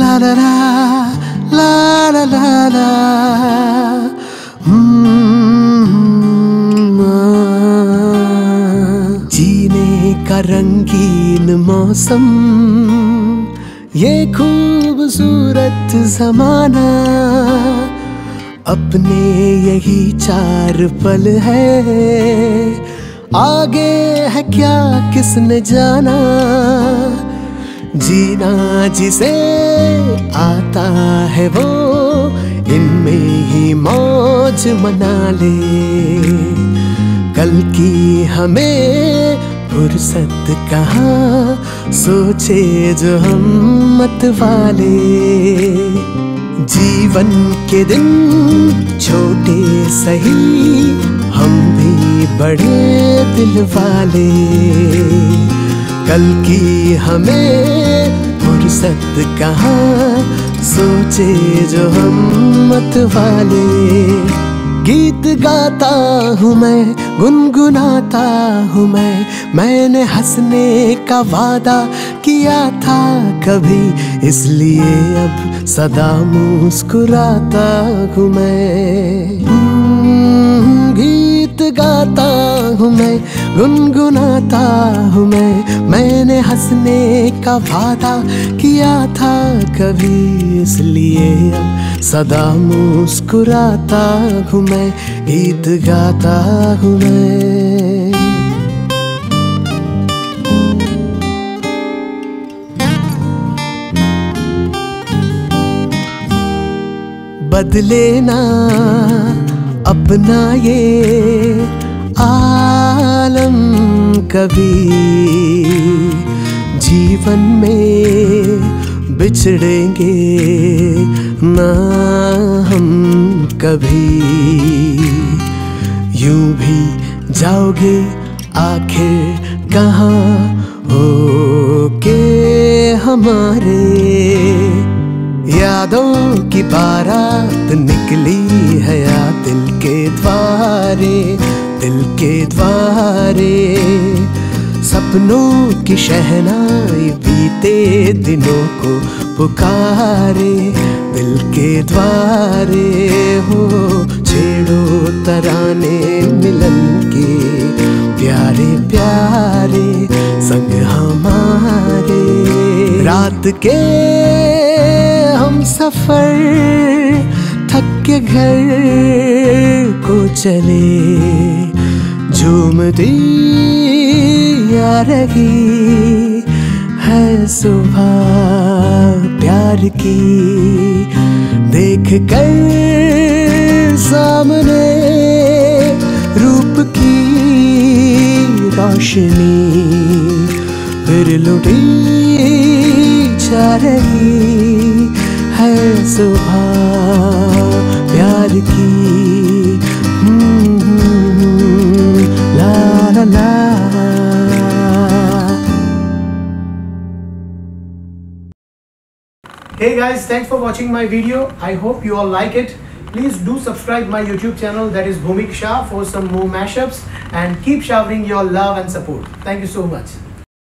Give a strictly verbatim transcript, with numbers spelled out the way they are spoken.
la la la la la la la. जीने का रंगीन मौसम, ये खूबसूरत जमाना, अपने यही चार पल है, आगे है क्या किसने जाना। जीना जिसे आता है वो इनमें ही मौज मना ले, कल की हमें फुर्सत कहाँ, सोचे जो हम मत वाले। जीवन के दिन छोटे सही, हम भी बड़े दिल वाले, कल की हमें फुर्सत कहाँ, सोचे जो हम मत वाले। गीत गाता हूँ मैं, गुनगुनाता हूँ मैं, मैंने हंसने का वादा किया था कभी, इसलिए अब सदा मुस्कुराता हूँ मैं। गीत गाता हूँ मैं, गुनगुनाता हूँ मैं, मैंने हंसने का वादा किया था कभी, इसलिए अब सदा मुस्कुराता हूँ मैं, गीत गाता हूँ मैं। बदले ना अपना ये आलम कभी, जीवन में बिछड़ेंगे ना हम कभी, यूं भी जाओगे आखिर कहाँ होके हमारे। यादों की बारात निकली है या दिल के द्वारे, दिल के द्वारे, सपनों की शहनाई बीते दिनों को पुकारे, दिल के द्वारे हो। छेड़ो तराने मिलन के प्यारे प्यारे संग हमारे, रात के हम सफर थक के घर को चले, झूमती आ रही है सुबह प्यार की, देख कर सामने रूप की रोशनी, फिर लुटी जा रही है सुबह प्यार की। Hey guys, thanks for watching my video. I hope you all like it. Please do subscribe my YouTube channel, that is Bhumik Shah, for some more mashups, and keep showering your love and support. Thank you so much.